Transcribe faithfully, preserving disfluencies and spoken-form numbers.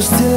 close till